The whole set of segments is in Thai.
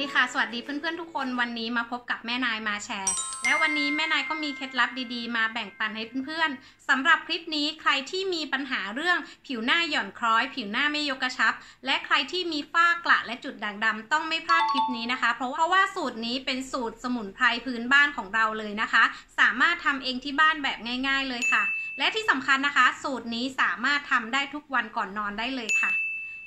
ดีค่ะสวัสดีเพื่อนๆทุกคนวันนี้มาพบกับแม่นายมาแชร์แล้ววันนี้แม่นายก็มีเคล็ดลับดีๆมาแบ่งปันให้เพื่อนๆสำหรับคลิปนี้ใครที่มีปัญหาเรื่องผิวหน้าหย่อนคล้อยผิวหน้าไม่ยกกระชับและใครที่มีฝ้ากระและจุดด่างดำต้องไม่พลาดคลิปนี้นะคะเพราะว่าสูตรนี้เป็นสูตรสมุนไพรพื้นบ้านของเราเลยนะคะสามารถทำเองที่บ้านแบบง่ายๆเลยค่ะและที่สำคัญนะคะสูตรนี้สามารถทำได้ทุกวันก่อนนอนได้เลยค่ะ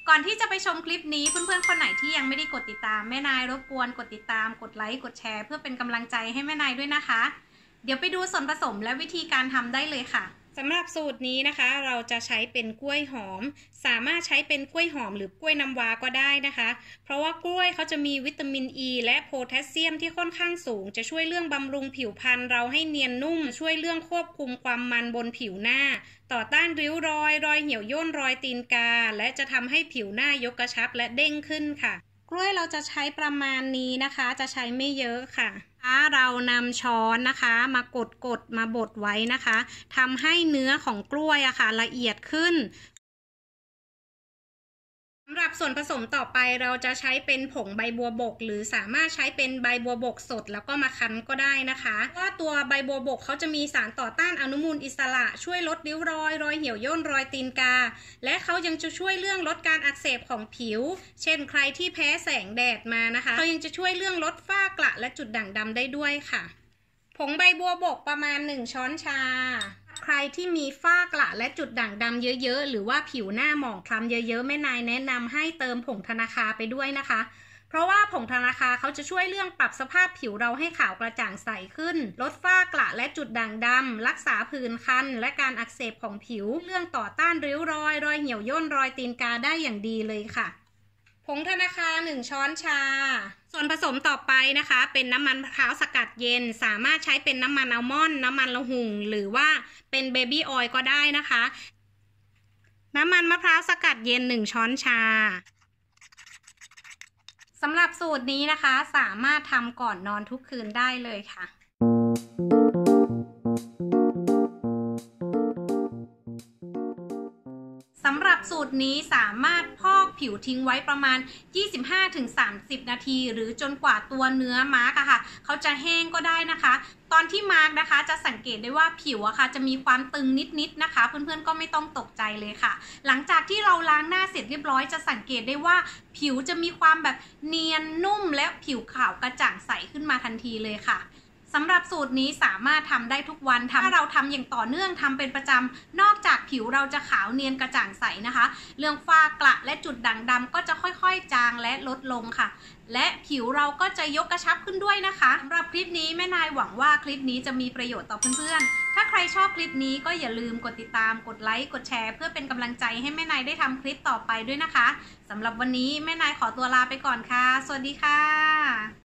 ก่อนที่จะไปชมคลิปนี้เพื่อนๆคนไหนที่ยังไม่ได้กดติดตามแม่นายรบกวนกดติดตามกดไลค์กดแชร์เพื่อเป็นกำลังใจให้แม่นายด้วยนะคะเดี๋ยวไปดูส่วนผสมและวิธีการทำได้เลยค่ะสำหรับสูตรนี้นะคะเราจะใช้เป็นกล้วยหอมสามารถใช้เป็นกล้วยหอมหรือกล้วยน้ำว้าก็ได้นะคะเพราะว่ากล้วยเขาจะมีวิตามินอีและโพแทสเซียมที่ค่อนข้างสูงจะช่วยเรื่องบำรุงผิวพรรณเราให้เนียนนุ่มช่วยเรื่องควบคุมความมันบนผิวหน้าต่อต้านริ้วรอยรอยเหี่ยวย่นรอยตีนกาและจะทำให้ผิวหน้ายกกระชับและเด้งขึ้นค่ะกล้วยเราจะใช้ประมาณนี้นะคะจะใช้ไม่เยอะค่ะเรานำช้อนนะคะมากดมาบดไว้นะคะทำให้เนื้อของกล้วยอะค่ะละเอียดขึ้นสำหรับส่วนผสมต่อไปเราจะใช้เป็นผงใบบัวบกหรือสามารถใช้เป็นใบบัวบกสดแล้วก็มาคั้นก็ได้นะคะว่าตัวใบบัวบกเขาจะมีสารต่อต้านอนุมูลอิสระช่วยลดริ้วรอยรอยเหี่ยวย่นรอยตีนกาและเขายังจะช่วยเรื่องลดการอักเสบของผิวเช่นใครที่แพ้แสงแดดมานะคะเขายังจะช่วยเรื่องลดฝ้ากระและจุดด่างดำได้ด้วยค่ะผงใบบัวบกประมาณ1ช้อนชาใครที่มีฝ้ากระและจุดด่างดำเยอะๆหรือว่าผิวหน้าหมองคล้ำเยอะๆแม่นายแนะนำให้เติมผงธนาคาไปด้วยนะคะเพราะว่าผงธนาคาเขาจะช่วยเรื่องปรับสภาพผิวเราให้ขาวกระจ่างใสขึ้นลดฝ้ากระและจุดด่างดำรักษาผื่นคันและการอักเสบของผิวเรื่องต่อต้านริ้วรอยรอยเหี่ยวย่นรอยตีนกาได้อย่างดีเลยค่ะผงธนาคา1ช้อนชาส่วนผสมต่อไปนะคะเป็นน้ำมันมะพร้าวสกัดเย็นสามารถใช้เป็นน้ำมันอัลมอนด์น้ำมันละหุ่งหรือว่าเป็นเบบี้ออยล์ก็ได้นะคะน้ำมันมะพร้าวสกัดเย็น1ช้อนชาสำหรับสูตรนี้นะคะสามารถทำก่อนนอนทุกคืนได้เลยค่ะสำหรับสูตรนี้สามารถพอกผิวทิ้งไว้ประมาณ 25-30 นาทีหรือจนกว่าตัวเนื้อมาร์กอะค่ะเขาจะแห้งก็ได้นะคะตอนที่มาร์กนะคะจะสังเกตได้ว่าผิวอะค่ะจะมีความตึงนิดๆนะคะเพื่อนๆก็ไม่ต้องตกใจเลยค่ะหลังจากที่เราล้างหน้าเสร็จเรียบร้อยจะสังเกตได้ว่าผิวจะมีความแบบเนียนนุ่มและผิวขาวกระจ่างใสขึ้นมาทันทีเลยค่ะสำหรับสูตรนี้สามารถทำได้ทุกวันถ้าเราทำอย่างต่อเนื่องทำเป็นประจำนอกจากผิวเราจะขาวเนียนกระจ่างใสนะคะเรื่องฝ้ากระและจุดด่างดำก็จะค่อยๆจางและลดลงค่ะและผิวเราก็จะยกกระชับขึ้นด้วยนะคะสำหรับคลิปนี้แม่นายหวังว่าคลิปนี้จะมีประโยชน์ต่อเพื่อนๆถ้าใครชอบคลิปนี้ก็อย่าลืมกดติดตามกดไลค์กดแชร์เพื่อเป็นกำลังใจให้แม่นายได้ทำคลิปต่อไปด้วยนะคะสำหรับวันนี้แม่นายขอตัวลาไปก่อนค่ะสวัสดีค่ะ